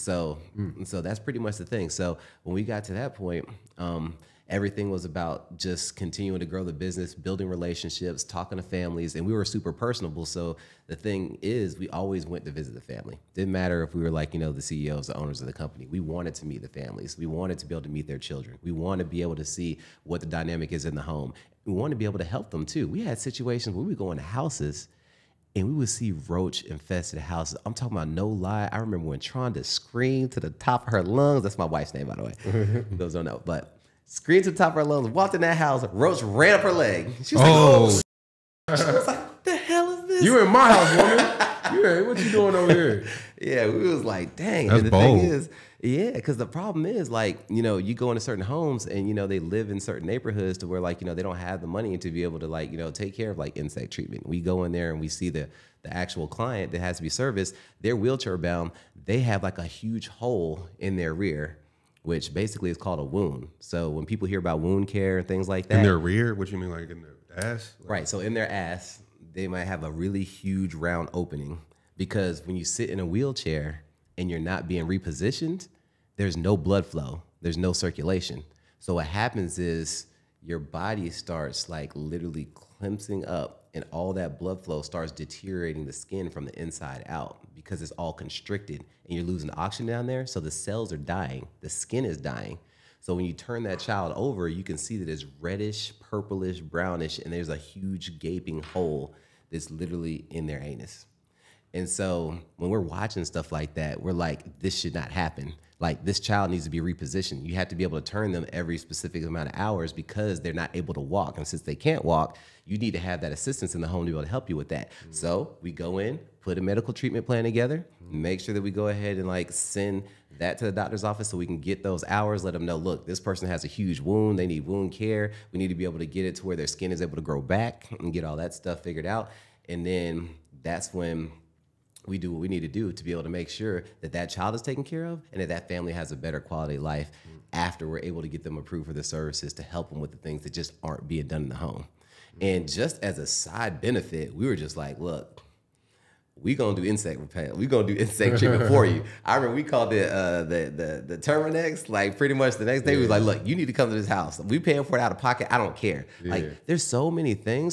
So that's pretty much the thing. So when we got to that point, everything was about just continuing to grow the business, building relationships, talking to families, and we were super personable. So the thing is, we always went to visit the family. Didn't matter if we were like, you know, the CEOs, the owners of the company. We wanted to meet the families. We wanted to be able to meet their children. We want to be able to see what the dynamic is in the home. We want to be able to help them too. We had situations where we would go into houses and we would see roach infested houses. I'm talking about, no lie. I remember when Tronda screamed to the top of her lungs. That's my wife's name, by the way. Those don't know, but screamed to the top of her lungs, walked in that house, roach ran up her leg. She was like, oh. She was like, what the hell is this? You were in my house, woman. Yeah, what you doing over here? Yeah, we was like, dang. That's bold. Thing is, yeah, because the problem is, like, you know, you go into certain homes and, you know, they live in certain neighborhoods to where, like, you know, they don't have the money to be able to, like, you know, take care of, like, insect treatment. We go in there and we see the actual client that has to be serviced. They're wheelchair bound. They have, like, a huge hole in their rear, which basically is called a wound. So when people hear about wound care and things like that. In their rear? What you mean, like, in their ass? Like, right. So in their ass, they might have a really huge round opening, because when you sit in a wheelchair and you're not being repositioned, there's no blood flow. There's no circulation. So what happens is your body starts, like, literally clempsing up, and all that blood flow starts deteriorating the skin from the inside out, because it's all constricted and you're losing oxygen down there. So the cells are dying. The skin is dying. So when you turn that child over, you can see that it's reddish, purplish, brownish, and there's a huge gaping hole that's literally in their anus. And so when we're watching stuff like that, we're like, this should not happen. Like, this child needs to be repositioned. You have to be able to turn them every specific amount of hours because they're not able to walk. And since they can't walk, you need to have that assistance in the home to be able to help you with that. Mm-hmm. So we go in, put a medical treatment plan together, make sure that we go ahead and, like, send that to the doctor's office so we can get those hours, let them know, look, this person has a huge wound, they need wound care. We need to be able to get it to where their skin is able to grow back and get all that stuff figured out. And then that's when we do what we need to do to be able to make sure that that child is taken care of and that that family has a better quality of life after we're able to get them approved for the services to help them with the things that just aren't being done in the home. And just as a side benefit, we were just like, look, we gonna do insect repellent. We gonna do insect treatment for you. I remember we called it the Terminex. Like, pretty much the next day, we was like, look, you need to come to this house. We paying for it out of pocket. I don't care. Yeah. Like, there's so many things